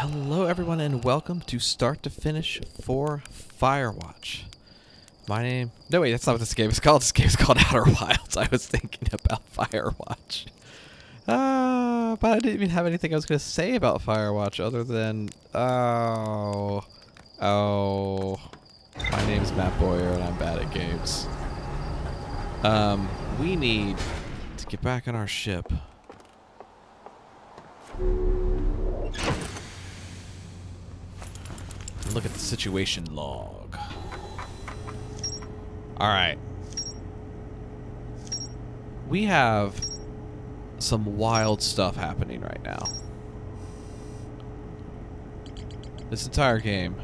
Hello everyone and welcome to Start to Finish for Firewatch. My name... No wait, that's not what this game is called. This game is called Outer Wilds. I was thinking about Firewatch. But I didn't even have anything I was going to say about Firewatch other than... My name is Matt Boyer and I'm bad at games. We need to get back on our ship. Look at the situation log. Alright. We have some wild stuff happening right now. This entire game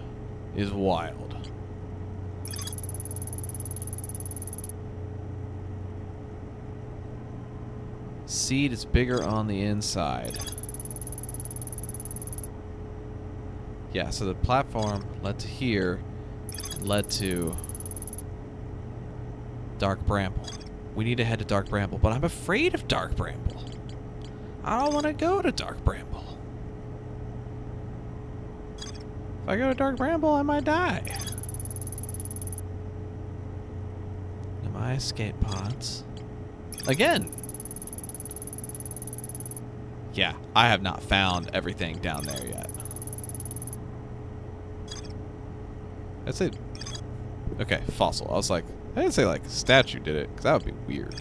is wild. Seed is bigger on the inside. Yeah, so the platform led to here, led to Dark Bramble. We need to head to Dark Bramble, but I'm afraid of Dark Bramble. I don't want to go to Dark Bramble. If I go to Dark Bramble, I might die. And my escape pods. Again! Yeah, I have not found everything down there yet. I'd say, okay, fossil. I was like, I didn't say like statue did it, because that would be weird.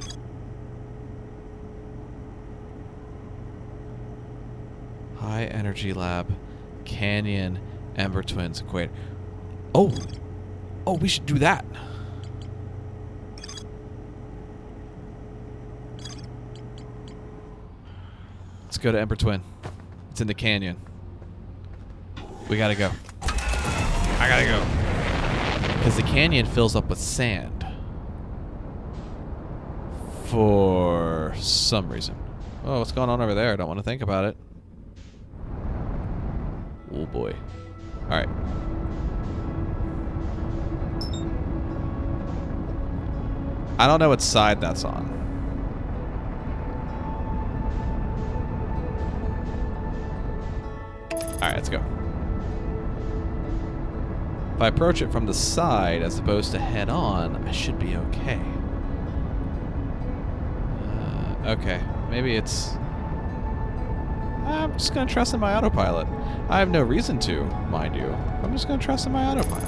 High Energy Lab, Canyon, Ember Twins, Equator. Oh, oh, we should do that. Let's go to Ember Twin. It's in the canyon. We gotta go. I gotta go. Because the canyon fills up with sand. For some reason. Oh, what's going on over there? I don't want to think about it. Oh boy. Alright. I don't know what side that's on. Alright, let's go. If I approach it from the side as opposed to head on, I should be okay. Okay, maybe it's... I'm just going to trust in my autopilot. I have no reason to, mind you. I'm just going to trust in my autopilot.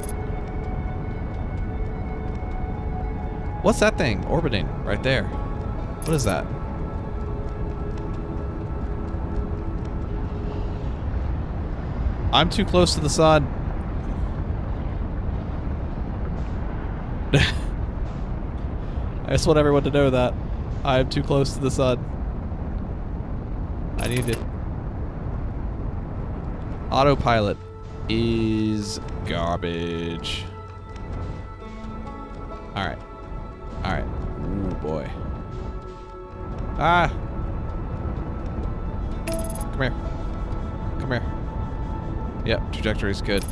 What's that thing orbiting right there? What is that? I'm too close to the sun. I just want everyone to know that I am too close to the sun. I need it. Autopilot is garbage. Alright. Alright. Ooh, boy. Ah! Come here. Come here. Yep, trajectory's good.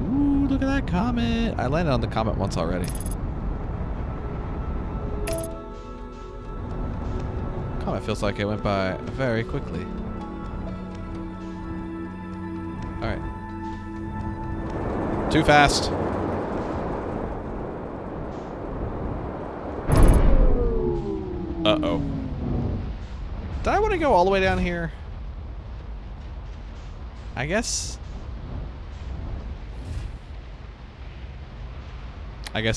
Ooh, look at that comet. I landed on the comet once already. Comet feels like it went by very quickly. Alright. Too fast. Uh-oh. Did I want to go all the way down here? I guess...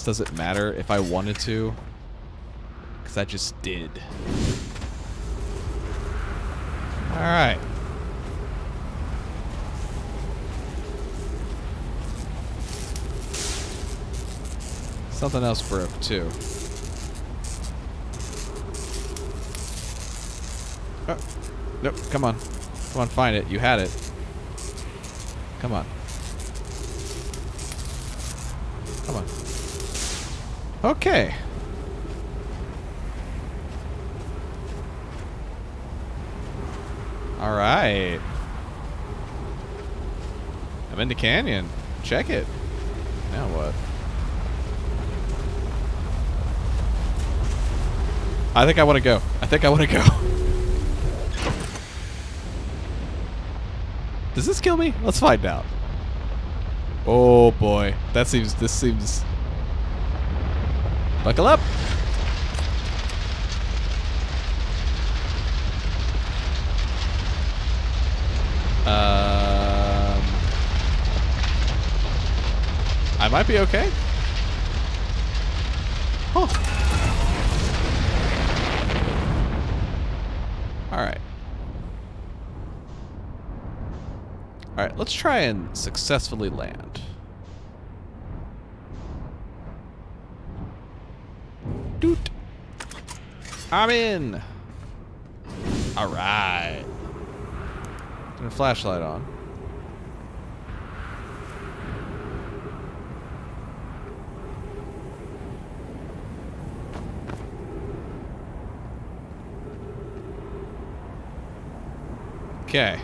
does it matter if I wanted to? Because I just did. Alright. Something else broke, too. Oh. Nope, come on. Come on, find it. You had it. Come on. Come on. Okay. All right. I'm in the canyon. Check it. Now what? I think I want to go. Does this kill me? Let's find out. Oh boy, that seems, this seems... Buckle up! I might be okay. Huh. Alright. Alright, let's try and successfully land. Doot! I'm in! Alright. Turn the flashlight on. Okay.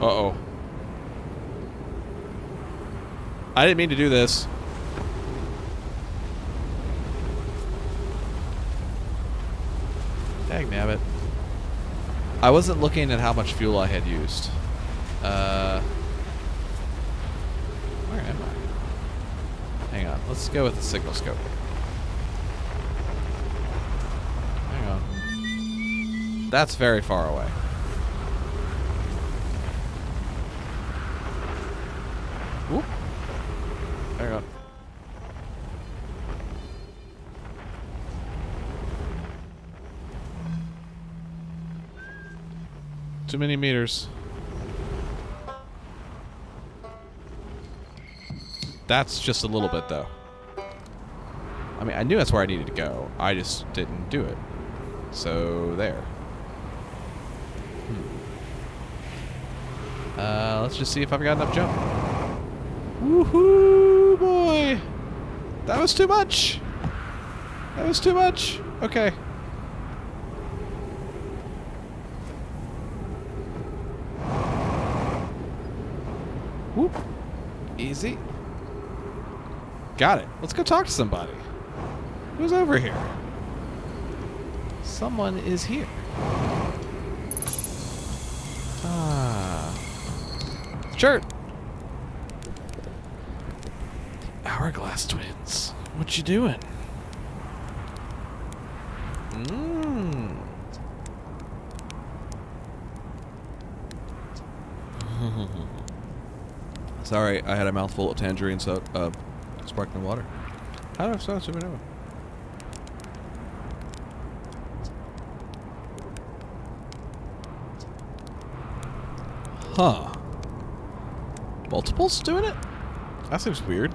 Uh-oh. I didn't mean to do this. Dang nabbit. I wasn't looking at how much fuel I had used. Where am I? Hang on, let's go with the signal scope. Hang on. That's very far away. Whoop. Hang on. Too many meters. That's just a little bit, though. I mean, I knew that's where I needed to go. I just didn't do it. So, there. Let's just see if I've got enough jump. Woohoo, boy! That was too much! That was too much! Okay. Whoop. Easy. Got it. Let's go talk to somebody. Who's over here? Someone is here. Ah. Sure. Hourglass Twins. What you doing? Sorry, I had a mouthful of tangerine soda, sparkling water. How do I sound supernova? Huh. Multiples doing it? That seems weird.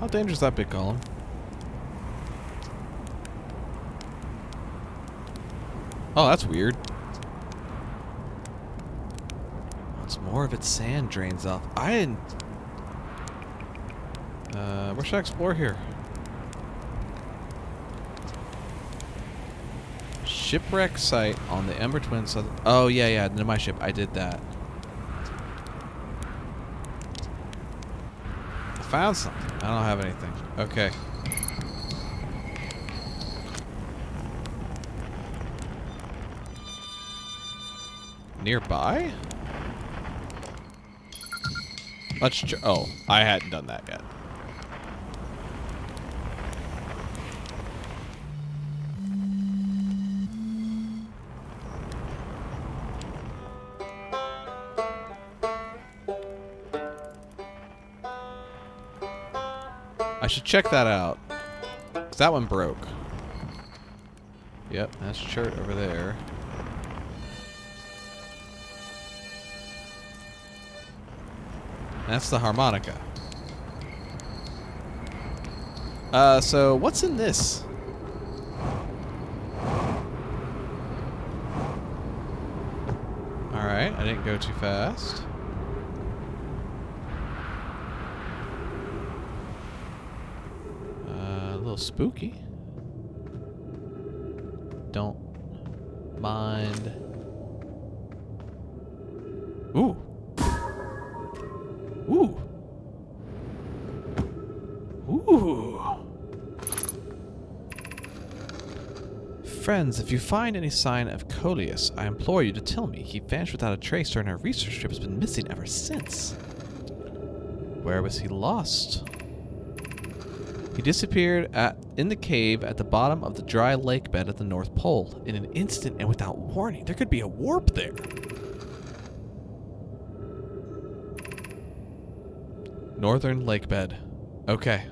How dangerous is that big column? Oh, that's weird. Once more of its sand drains off. I didn't... where should I explore here? Shipwreck site on the Ember Twins. Oh, yeah, yeah. No, my ship. I did that. I found something. I don't have anything. Okay. Nearby? Let's... Oh, I hadn't done that yet. I should check that out. 'Cause that one broke. Yep, that's chert over there. That's the harmonica. So what's in this? Alright, I didn't go too fast. A little little spooky. Don't mind. Ooh. Ooh. Ooh. Friends, if you find any sign of Coleus, I implore you to tell me. He vanished without a trace during our research trip, has been missing ever since. Where was he lost? He disappeared in the cave at the bottom of the dry lake bed at the North Pole in an instant and without warning. There could be a warp there. Northern lake bed. Okay.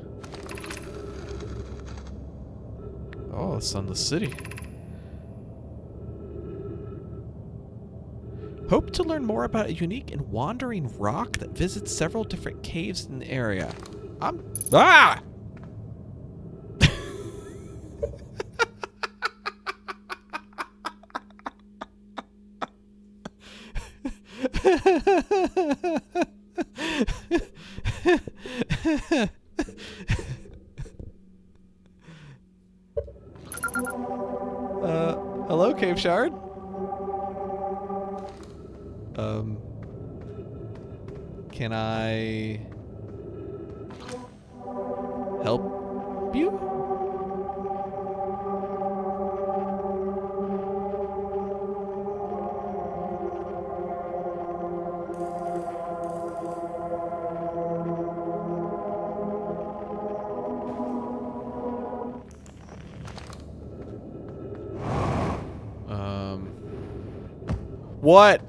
Oh, Sunless City. Hope to learn more about a unique and wandering rock that visits several different caves in the area. Ah! Hello, Cave Shard. Can I help you? What?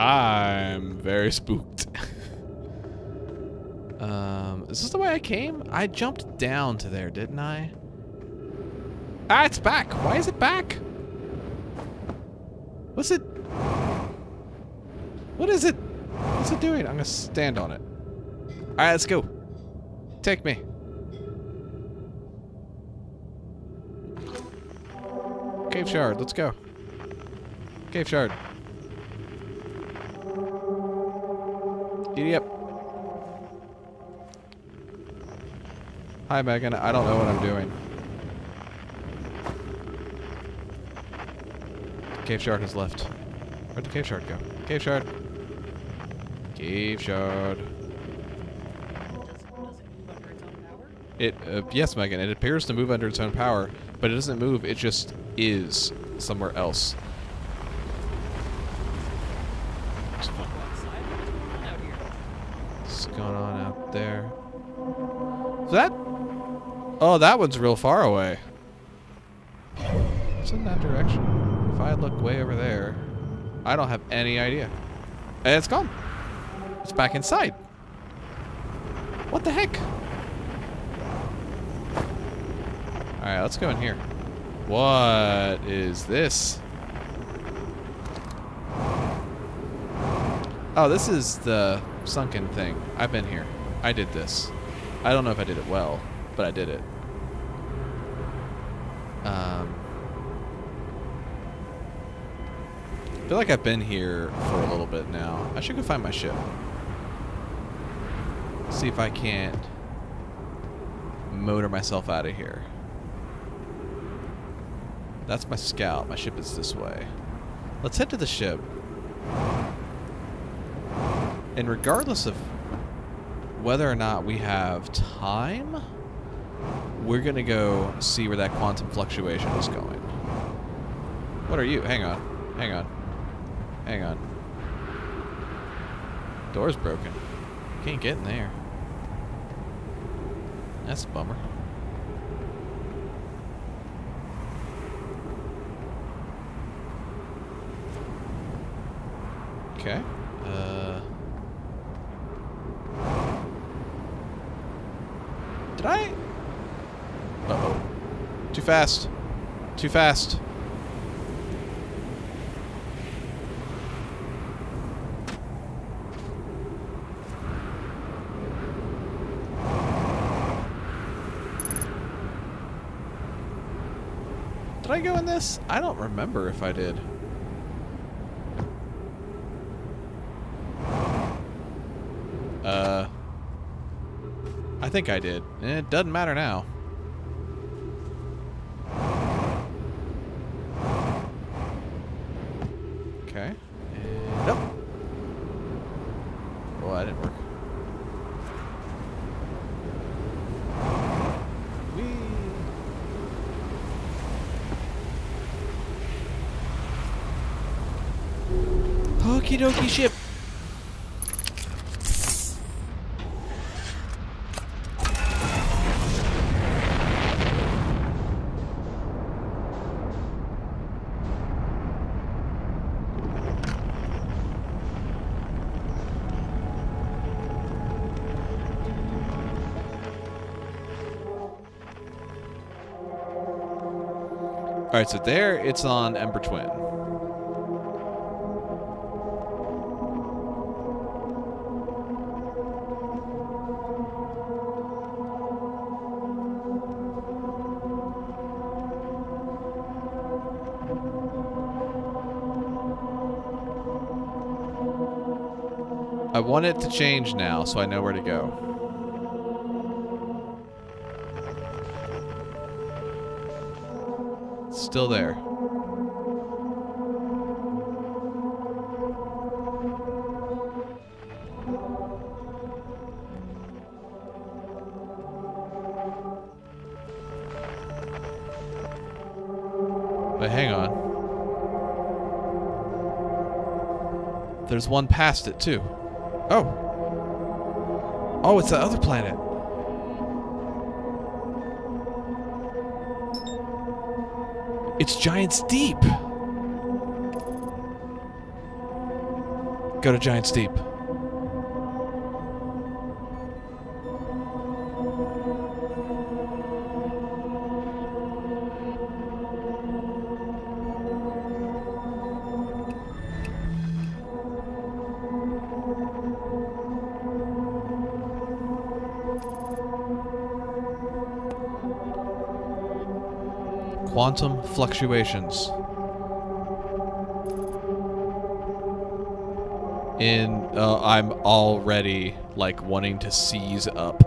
I'm very spooked. Is this the way I came? I jumped down to there, didn't I? Ah, it's back. Why is it back? What's it? What is it? What's it doing? I'm gonna stand on it. All right, let's go. Take me. Cave Shard, let's go. Cave Shard. Giddy up. Hi, Megan. I don't know what I'm doing. Cave Shard has left. Where'd the Cave Shard go? Cave Shard. Cave Shard. It, yes, Megan, it appears to move under its own power, but it doesn't move, it just is somewhere else. What's going on out there? Is that? Oh, that one's real far away. It's in that direction. If I look way over there, I don't have any idea. And it's gone. It's back inside. What the heck? All right, let's go in here. What is this? Oh, this is the sunken thing. I've been here. I did this. I don't know if I did it well, but I did it. I feel like I've been here for a little bit now. I should go find my ship. See if I can't motor myself out of here. That's my scout. My ship is this way. Let's head to the ship. And regardless of whether or not we have time, we're gonna go see where that quantum fluctuation is going. What are you? Hang on. Hang on. Hang on. Door's broken. Can't get in there. That's a bummer. Okay. Did I? Uh-oh. Too fast. Too fast. Did I go in this? I don't remember if I did. I think I did. It doesn't matter now. Okay. And nope. Oh, that didn't work. Okie dokie ship. All right, so there it's on Ember Twin. I want it to change now, so I know where to go. Still there. But hang on. There's one past it too. Oh. Oh, it's the other planet. It's Giant's Deep. Go to Giant's Deep. Quantum fluctuations. I'm already like wanting to seize up.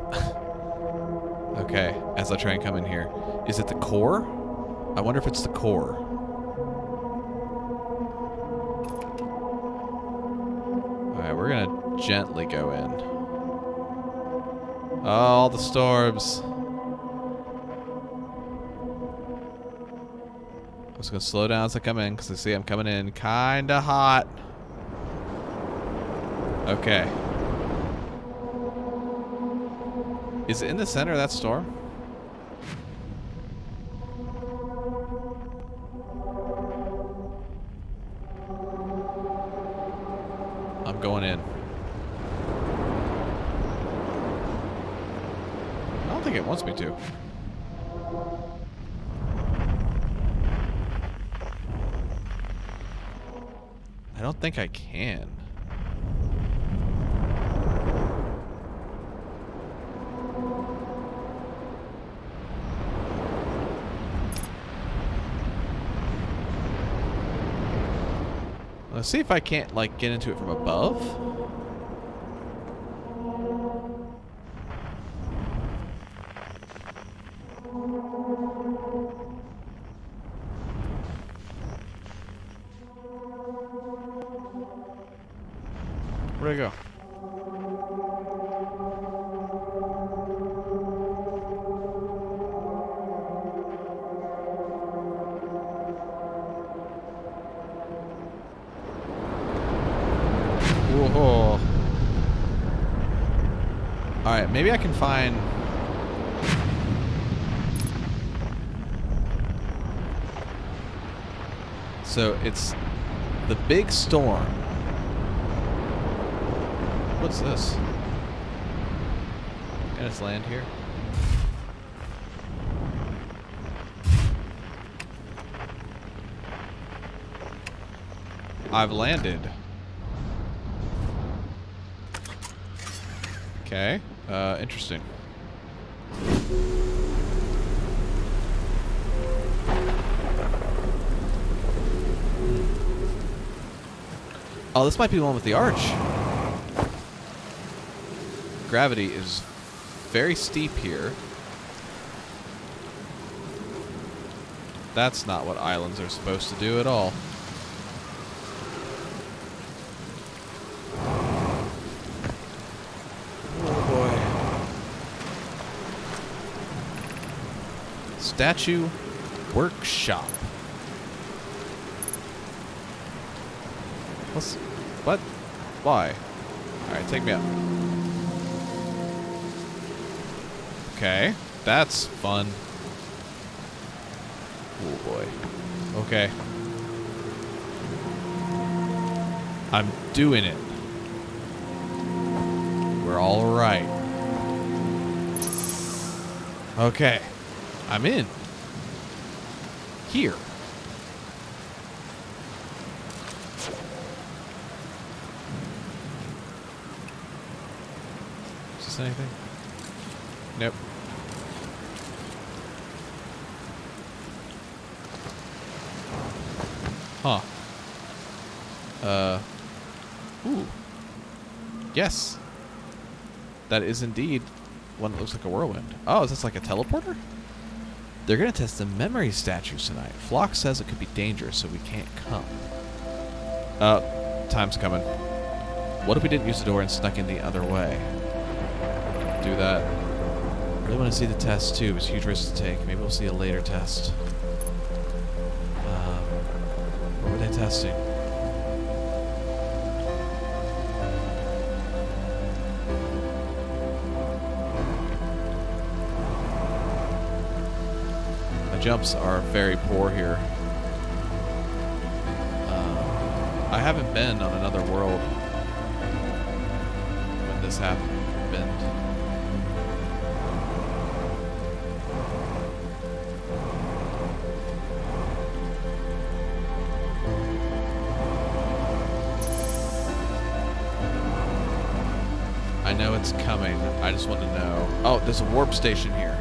Okay, as I try and come in here. Is it the core? I wonder if it's the core. Alright, we're gonna gently go in. All the storms. I'm just going to slow down as I come in because I see I'm coming in kind of hot. Okay. Is it in the center of that storm? I'm going in. I don't think it wants me to. I don't think I can. Let's see if I can't, like, get into it from above. Where'd I go? Whoa. Alright, maybe I can find... So, it's the big storm. What's this? Can I just land here? I've landed. Okay. Interesting. Oh, this might be the one with the arch. Gravity is very steep here. That's not what islands are supposed to do at all. Statue workshop. What's, what? Why? Alright, take me up. Okay, that's fun. Oh boy. Okay. I'm doing it. We're alright. Okay. I'm in. Here. Is this anything? Nope. Huh. Ooh. Yes. That is indeed one that looks like a whirlwind. Oh, is this like a teleporter? They're going to test the memory statues tonight. Flock says it could be dangerous, so we can't come. Time's coming. What if we didn't use the door and snuck in the other way? Do that. I really want to see the test, too. It's a huge risk to take. Maybe we'll see a later test. What were they testing? Jumps are very poor here. I haven't been on another world when this happened. I know it's coming. I just want to know. Oh, there's a warp station here.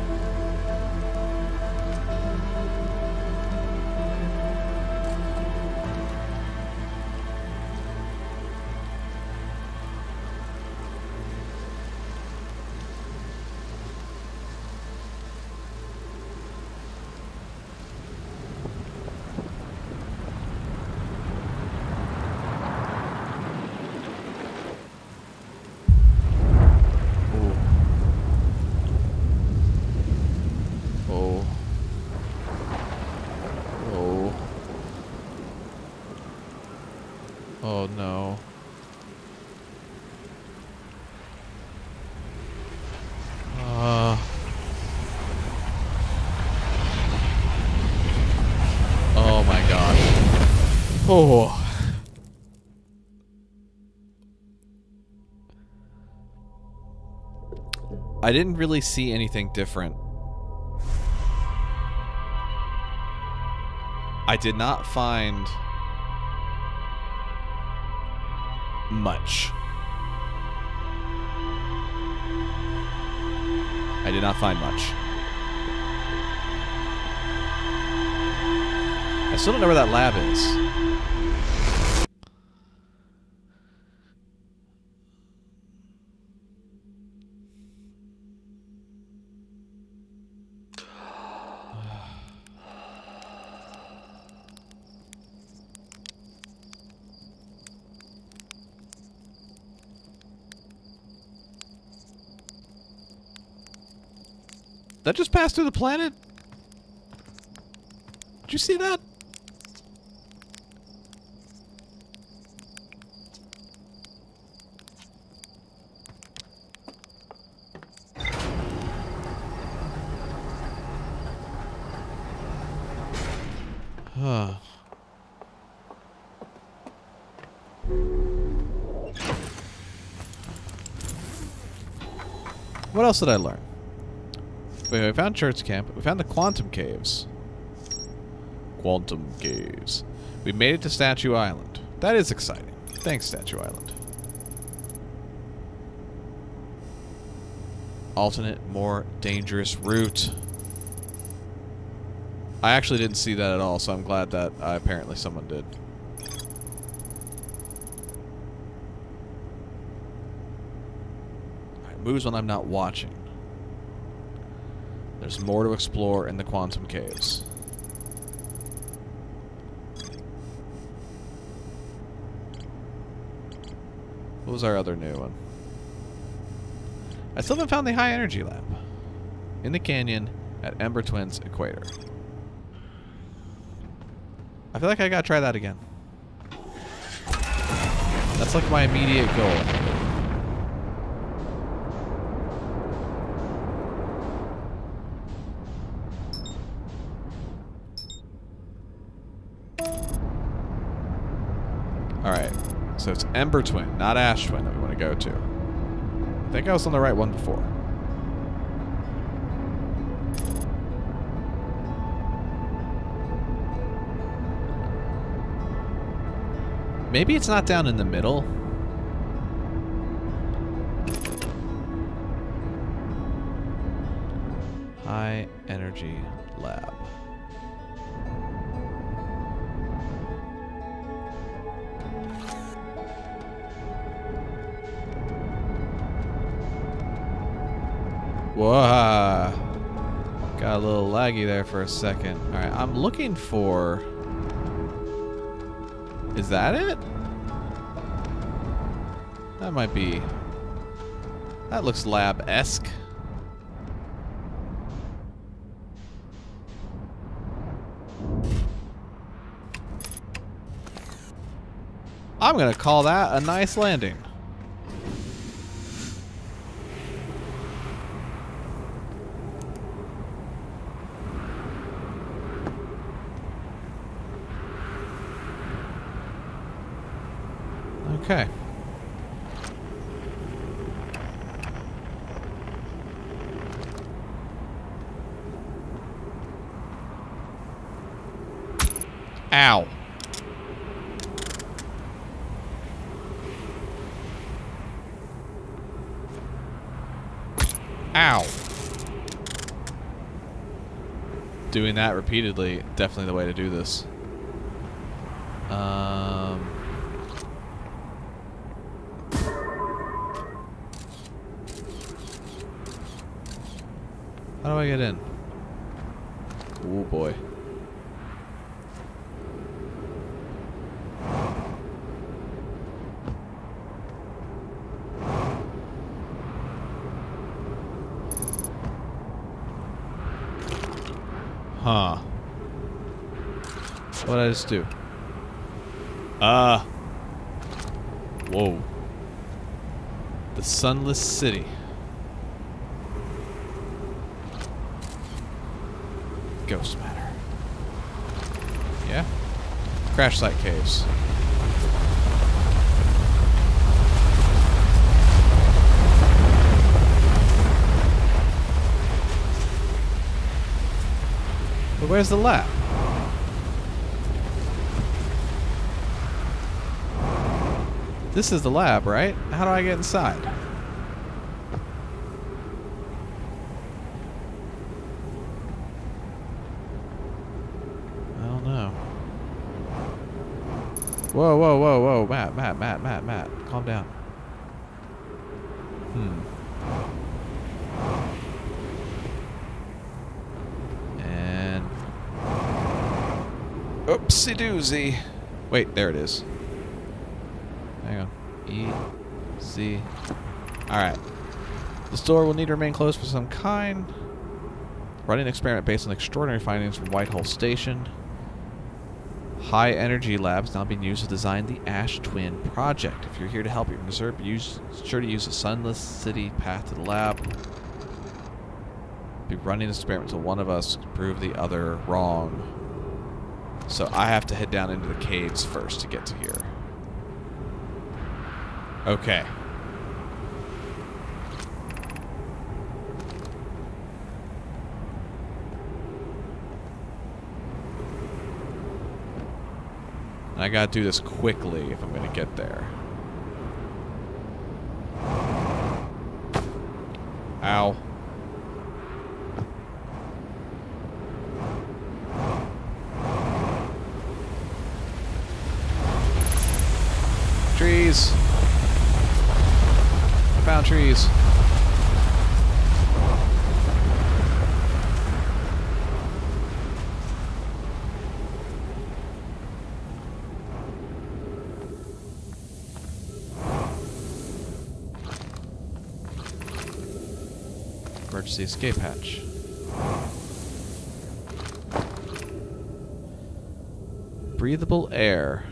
Oh. I didn't really see anything different. I did not find much. I did not find much. I still don't know where that lab is. That just passed through the planet? Did you see that? Huh. What else did I learn? We found Church Camp. We found the Quantum Caves. Quantum Caves. We made it to Statue Island. That is exciting. Thanks, Statue Island. Alternate, more dangerous route. I actually didn't see that at all, so I'm glad that apparently someone did. moves when I'm not watching. There's more to explore in the Quantum Caves. What was our other new one? I still haven't found the High Energy Lab. In the canyon at Ember Twins Equator. I feel like I gotta try that again. That's like my immediate goal. So it's Ember Twin, not Ash Twin, that we want to go to. I think I was on the right one before. Maybe it's not down in the middle. High Energy Lab. Whoa. Got a little laggy there for a second. All right, I'm looking for... Is that it? That might be... That looks lab-esque. I'm gonna call that a nice landing. Okay. Ow. Ow. Doing that repeatedly, definitely the way to do this. How do I get in? Oh boy. Huh. What did I just do? Whoa. The Sunless City. Ghost matter. Yeah. Crash site caves. But where's the lab? This is the lab, right? How do I get inside? Whoa, whoa, whoa, whoa, Matt, calm down. And... Oopsie doozy. Wait, there it is. Hang on. E-C. Alright. This door will need to remain closed for some kind. Running an experiment based on extraordinary findings from White Hole Station. High Energy Labs now being used to design the Ash Twin Project. If you're here to help your reserve, be sure to use the Sunless City path to the lab. Be running this experiment until one of us can prove the other wrong. So I have to head down into the caves first to get to here. Okay. I gotta do this quickly if I'm gonna get there. Ow. Trees. I found trees. emergency escape hatch. Breathable air.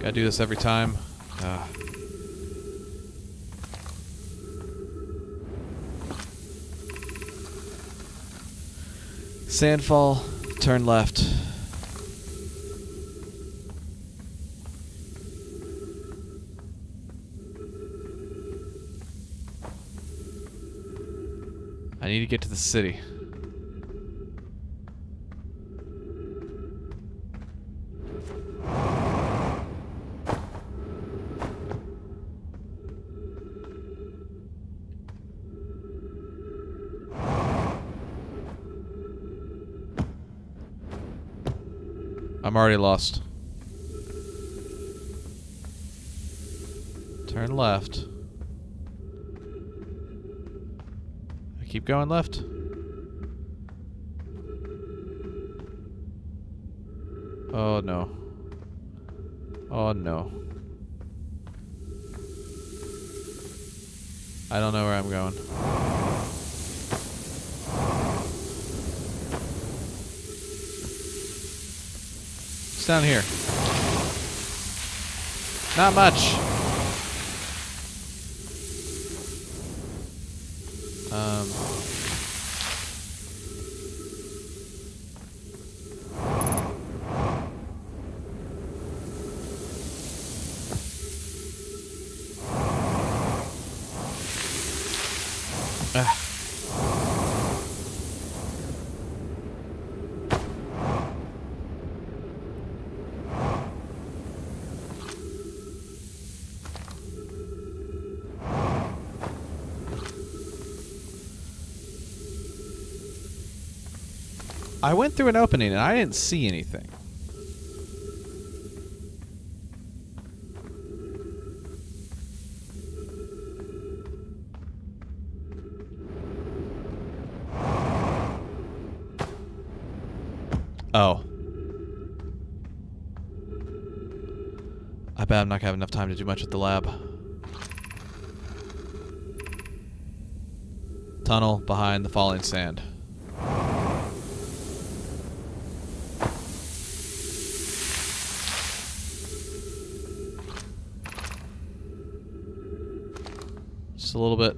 I do this every time. Sandfall, turn left. I need to get to the city. I'm already lost. Turn left. I keep going left. Oh no. Oh no. I don't know where I'm going. Down here. Not much. I went through an opening and I didn't see anything. Oh. I bet I'm not gonna have enough time to do much at the lab. Tunnel behind the falling sand. A little bit.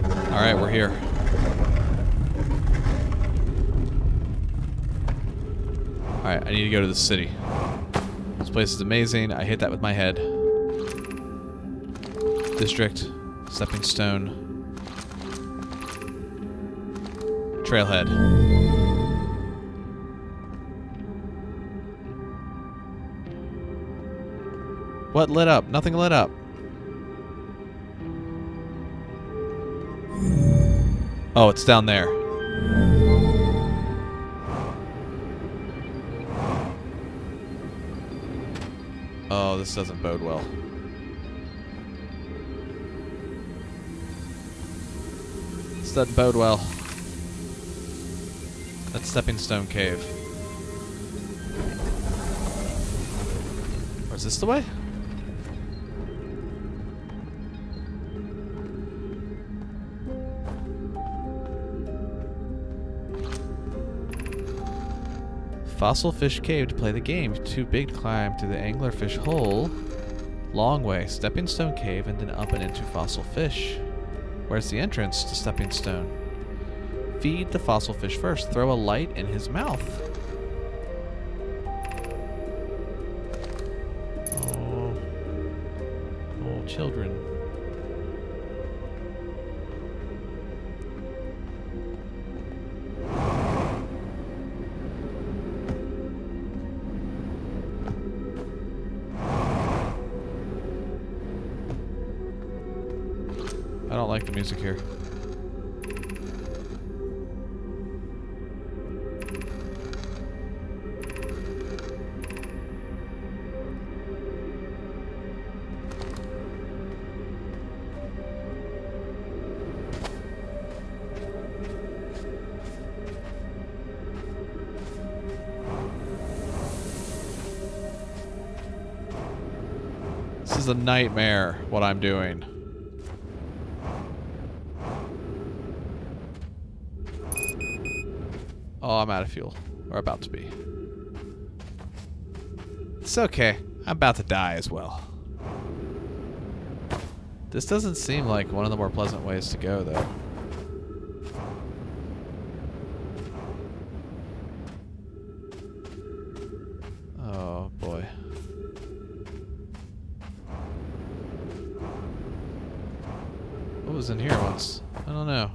All right, we're here. All right, I need to go to the city. This place is amazing. I hit that with my head. District. Stepping Stone. Trailhead. What lit up? Nothing lit up. Oh, it's down there. Oh, this doesn't bode well. Doesn't bode well. That's Stepping Stone Cave. Or is this the way? Fossil Fish Cave to play the game. Too big to climb to the angler fish hole. Long way. Stepping Stone Cave and then up and into fossil fish. Where's the entrance to Stepping Stone? Feed the fossil fish first. Throw a light in his mouth. Oh, oh children. not like the music here. A nightmare what I'm doing. Oh, I'm out of fuel. Or about to be. It's okay. I'm about to die as well. This doesn't seem like one of the more pleasant ways to go, though. In here once. I don't know.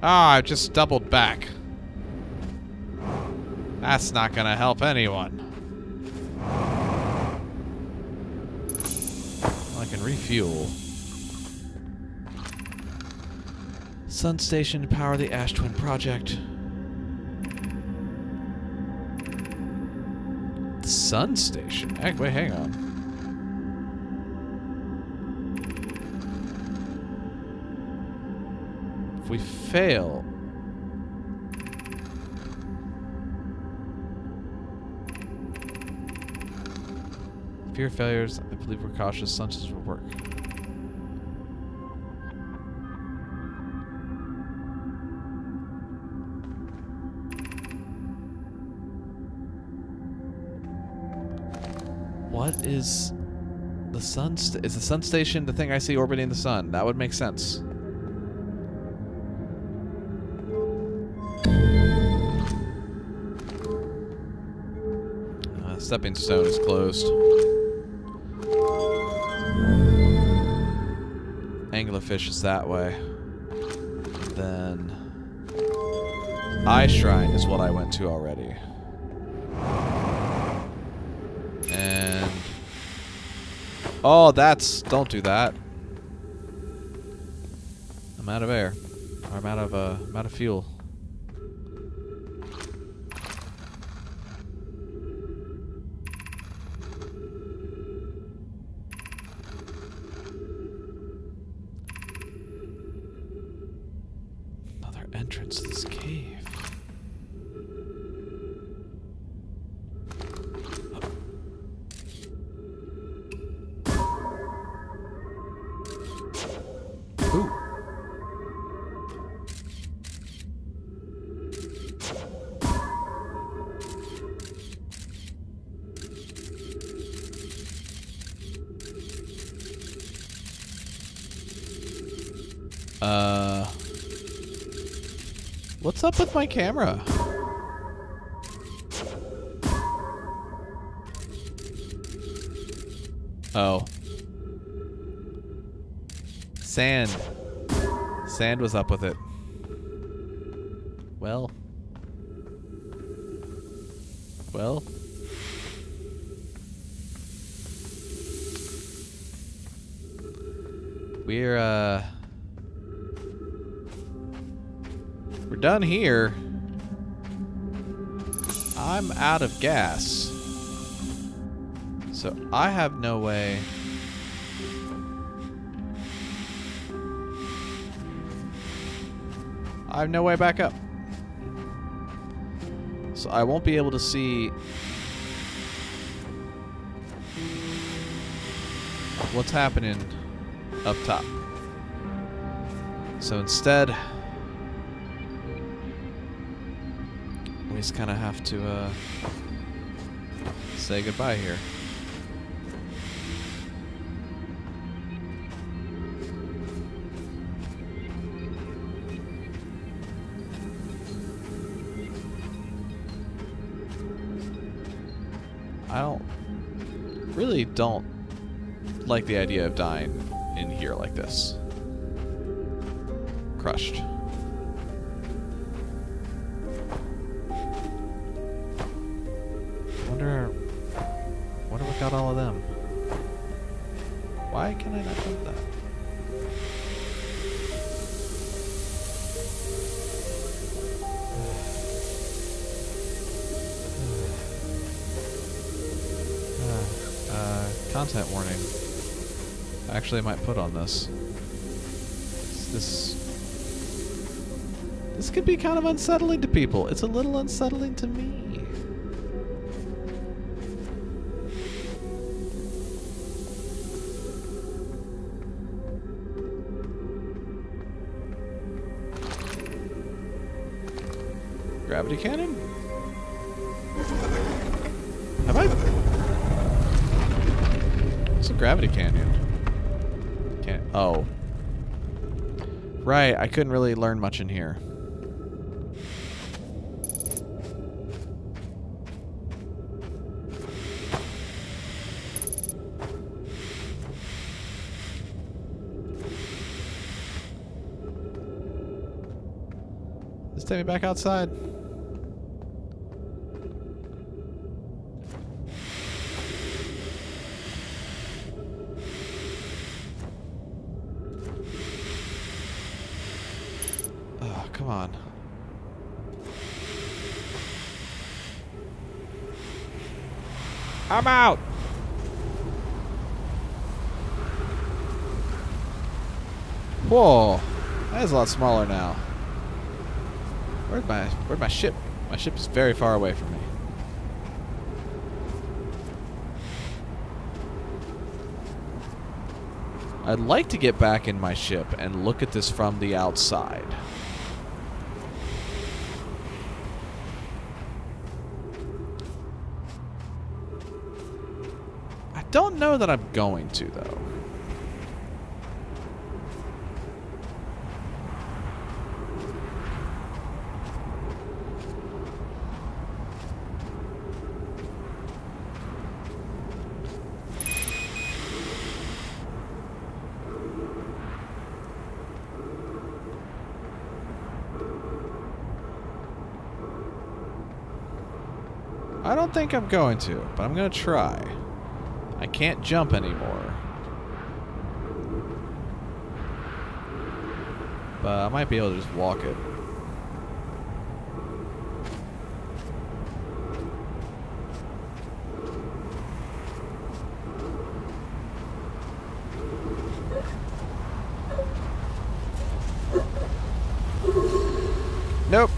Ah, I just doubled back. That's not gonna help anyone. I can refuel. Sun Station to power the Ash Twin Project. Sun Station? Heck, wait, hang on. If we fail... Fear of failures, I believe we're cautious. Sun Station will work. What is the sun? Is the Sun Station the thing I see orbiting the sun? That would make sense. Stepping Stone is closed. Angler fish is that way. And then Eye Shrine is what I went to already. Oh, that's... Don't do that. I'm out of air. Or I'm out of fuel. Another entrance to this cave. What's up with my camera? Oh. Sand. Sand was up with it. Well. Well. We're, done here. I'm out of gas. So I have no way. I have no way back up. So I won't be able to see what's happening up top. So instead, we just kind of have to say goodbye here. I really don't like the idea of dying in here like this. Crushed. I wonder what got all of them. Why can I not jump that? Content warning. Actually, I might put on this. This could be kind of unsettling to people. It's a little unsettling to me. Gravity cannon? Have I? It's a Gravity Canyon. Can't. Oh. Right, I couldn't really learn much in here. Let's take me back outside. I'm out. Whoa, that is a lot smaller now. Where'd my ship? My ship is very far away from me. I'd like to get back in my ship and look at this from the outside. Don't know that I'm going to, though. I don't think I'm going to, but I'm going to try. I can't jump anymore. But I might be able to just walk it. Nope.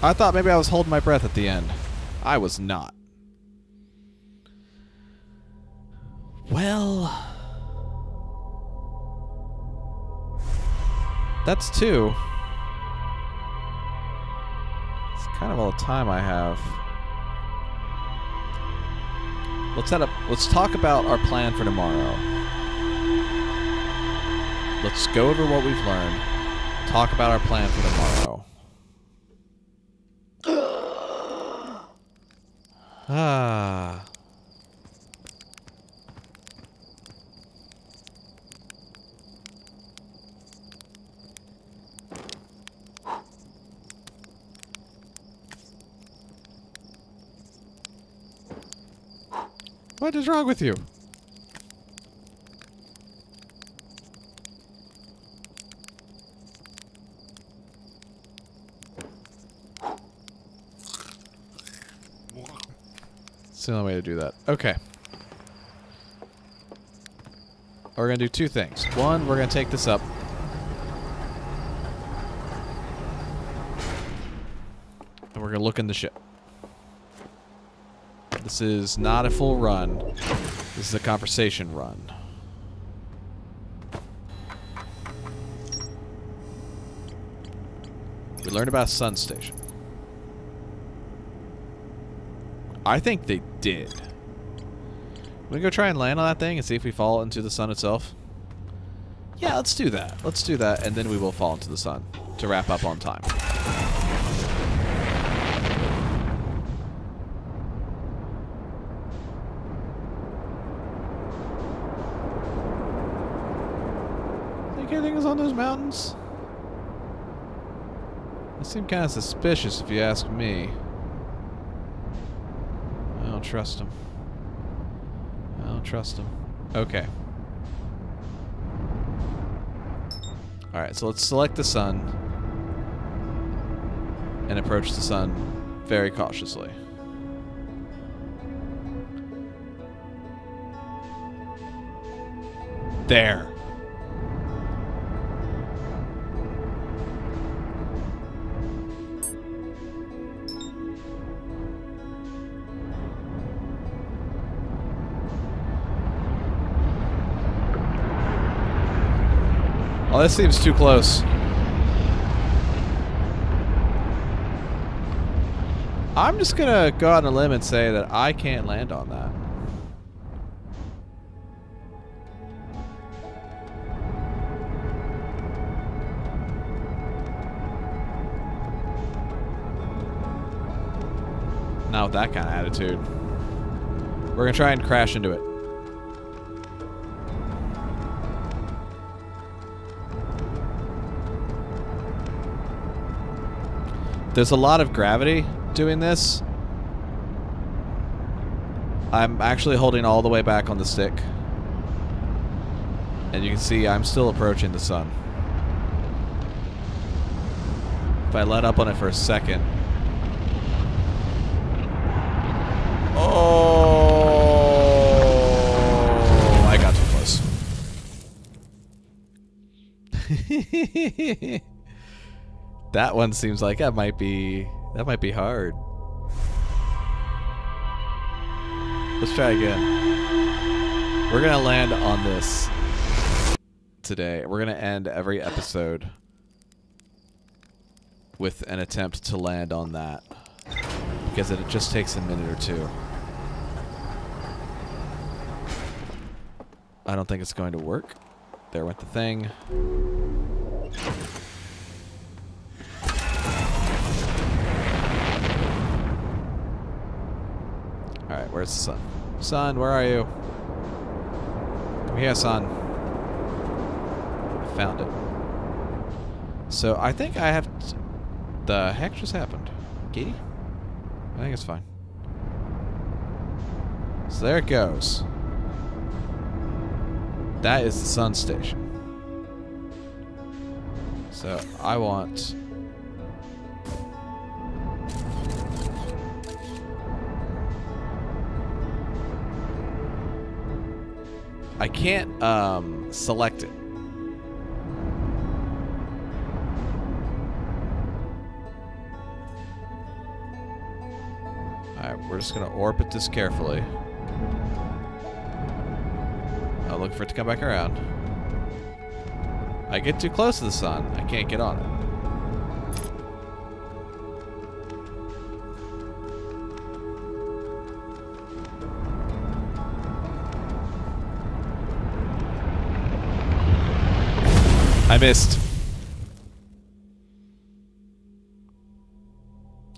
I thought maybe I was holding my breath at the end. I was not. Well, that's two. It's kind of all the time I have. Let's talk about our plan for tomorrow. Let's go over what we've learned. Talk about our plan for tomorrow. Ah. What is wrong with you? It's the only way to do that. Okay. We're going to do two things. One, we're going to take this up. And we're going to look in the ship. This is not a full run. This is a conversation run. We learned about Sun Station. I think they did. We go try and land on that thing and see if we fall into the sun itself. Yeah, let's do that. Let's do that, and then we will fall into the sun to wrap up on time. On those mountains? They seem kind of suspicious if you ask me. I don't trust him. I don't trust him. Okay. Alright, so let's select the sun and approach the sun very cautiously. There. Oh, that seems too close. I'm just gonna go out on a limb and say that I can't land on that. Not with that kind of attitude. We're gonna try and crash into it. There's a lot of gravity doing this. I'm actually holding all the way back on the stick. And you can see I'm still approaching the sun. If I let up on it for a second. Oh, I got too close. That one seems like that might be hard. Let's try again. We're gonna land on this today. We're gonna end every episode with an attempt to land on that, because it just takes a minute or two. I don't think it's going to work. There went the thing. Alright, where's the sun? Sun, where are you? Come here, sun. I found it. So I think I have... The heck just happened? Giddy? I think it's fine. So there it goes. That is the Sun Station. So I want... I can't select it. Alright, we're just gonna orbit this carefully. I'll look for it to come back around. I get too close to the sun, I can't get on it. I missed.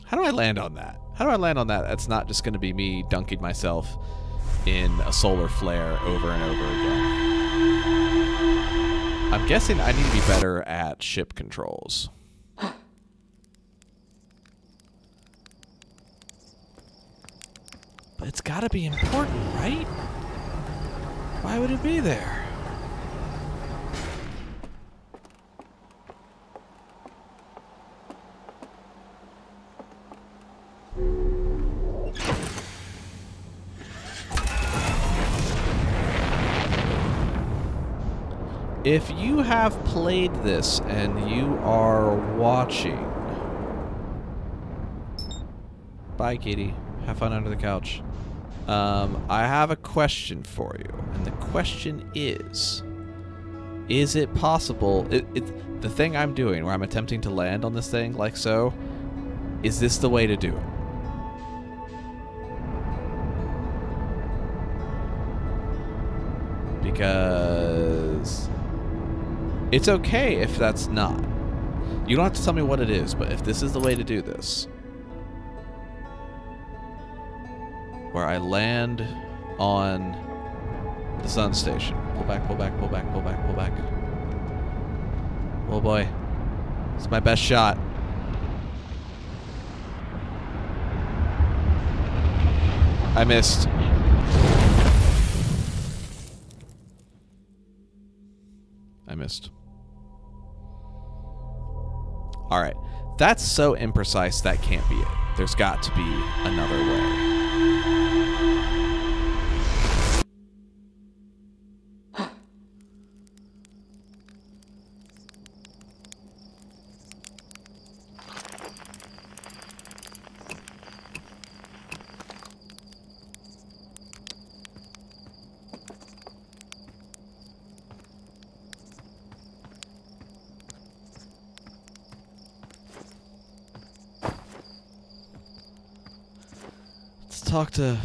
How do I land on that? How do I land on that? That's not just going to be me dunking myself in a solar flare over and over again. I'm guessing I need to be better at ship controls. But it's got to be important, right? Why would it be there? If you have played this and you are watching... Bye, kitty. Have fun under the couch. I have a question for you. And the question is it possible... the thing I'm doing, where I'm attempting to land on this thing, like so, is this the way to do it? Because... It's okay if that's not. You don't have to tell me what it is, but if this is the way to do this, where I land on the Sun Station. Pull back, pull back, pull back, pull back, pull back. Oh boy. It's my best shot. I missed. I missed. All right. That's so imprecise, that can't be it. There's got to be another way. Talk to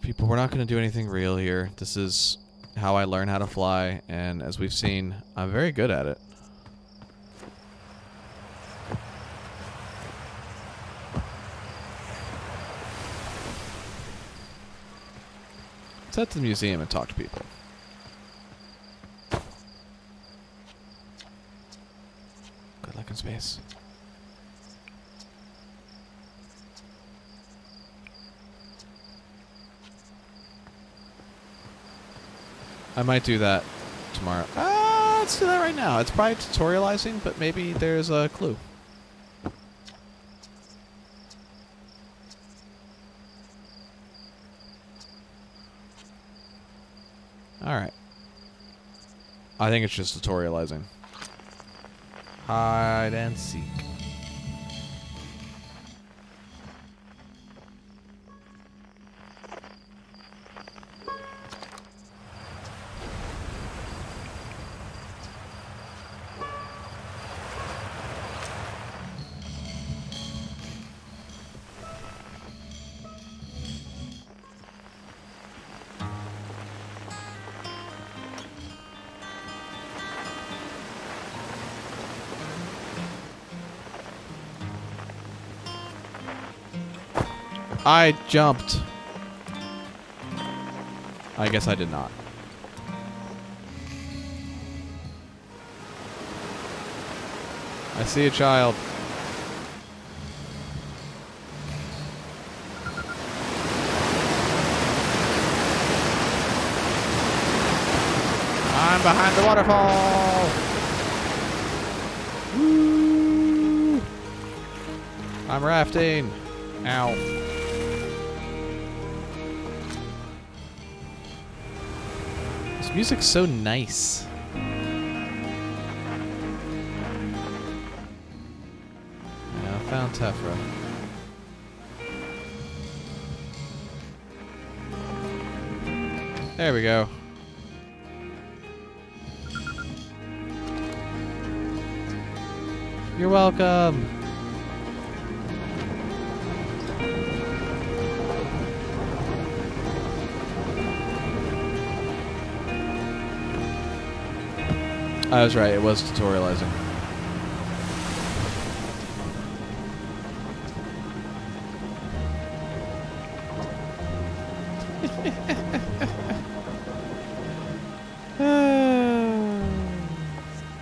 people. We're not going to do anything real here. This is how I learn how to fly, and as we've seen, I'm very good at it. Let's head to the museum and talk to people. Good luck in space. I might do that tomorrow. Let's do that right now. It's probably tutorializing, but maybe there's a clue. Alright. I think it's just tutorializing. Hide and seek. I jumped. I guess I did not. I see a child. I'm behind the waterfall. Woo. I'm rafting. Ow. Music's so nice. Yeah, I found Tefra. There we go. You're welcome. I was right, it was tutorializing. This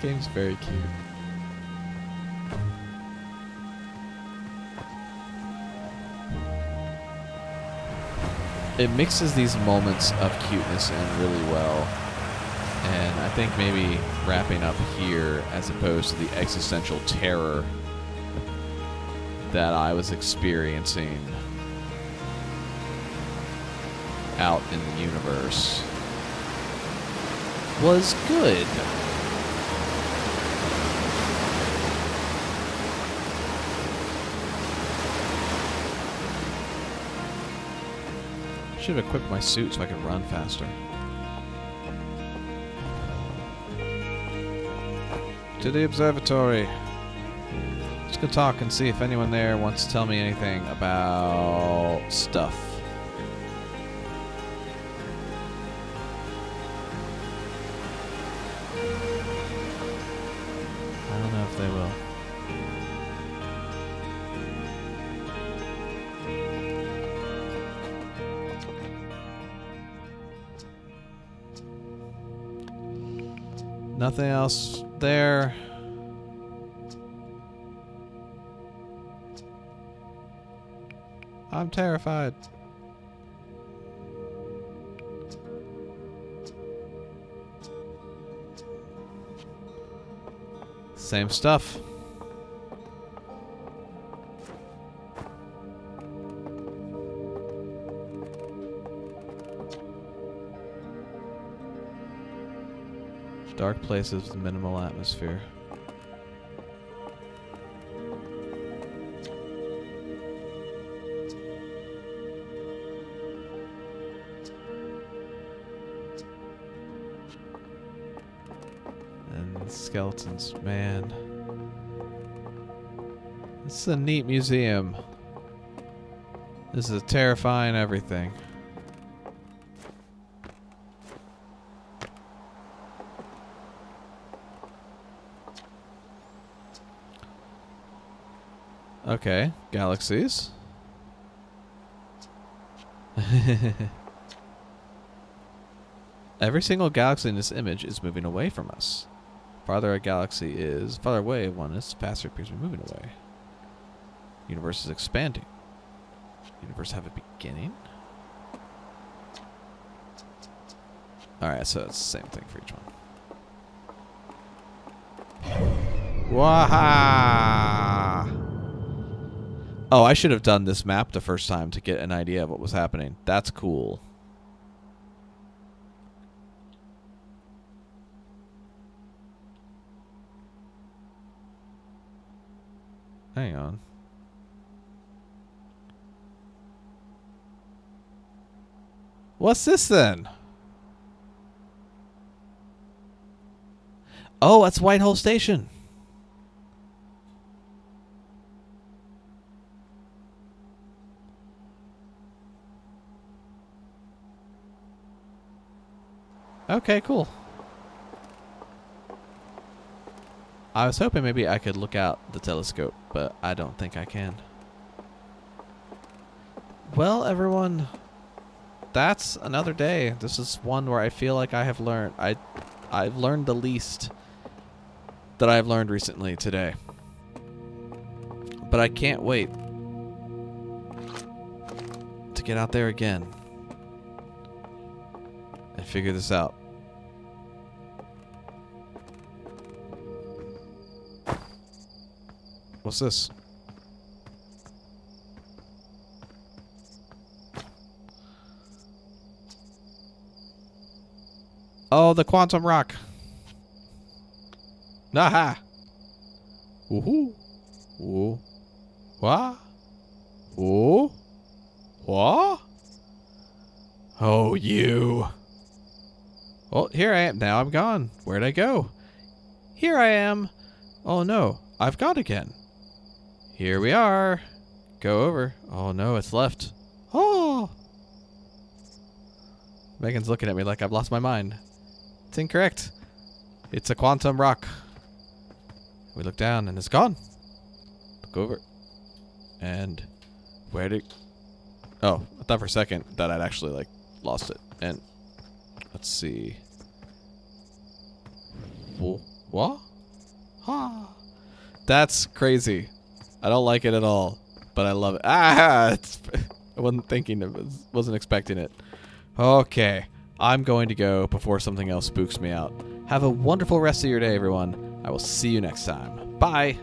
game's very cute. It mixes these moments of cuteness in really well. And I think maybe wrapping up here, as opposed to the existential terror that I was experiencing out in the universe, was good. Should have equipped my suit so I could run faster. To the observatory. Let's go talk and see if anyone there wants to tell me anything about stuff. I don't know if they will. Nothing else there. I'm terrified. Same stuff. Dark places with minimal atmosphere. And skeletons, man. This is a neat museum. This is a terrifying everything. Okay, galaxies. Every single galaxy in this image is moving away from us. Farther a galaxy is, farther away one is, faster it appears to be moving away. Universe is expanding. Universe have a beginning. Alright, so it's the same thing for each one. Waha! Oh, I should have done this map the first time to get an idea of what was happening. That's cool. Hang on. What's this then? Oh, that's White Hole Station. Okay, cool. I was hoping maybe I could look out the telescope, but I don't think I can. Well, everyone, that's another day. This is one where I feel like I have learned. I've learned the least that I've learned recently today. But I can't wait to get out there again and figure this out. What's this? Oh, the quantum rock. Aha! Woohoo! Woo! Wah! Woo! Wah! Oh, you! Well, here I am. Now I'm gone. Where'd I go? Here I am. Oh no, I've gone again. Here we are. Go over. Oh no, it's left. Oh! Megan's looking at me like I've lost my mind. It's incorrect. It's a quantum rock. We look down and it's gone. Look over. And where'd it... Oh, I thought for a second that I'd actually, like, lost it. And let's see. What? Ha! That's crazy. I don't like it at all, but I love it. Ah! It's, I wasn't thinking of it. Wasn't expecting it. Okay, I'm going to go before something else spooks me out. Have a wonderful rest of your day, everyone. I will see you next time. Bye.